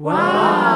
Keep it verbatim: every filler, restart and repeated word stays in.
Wow!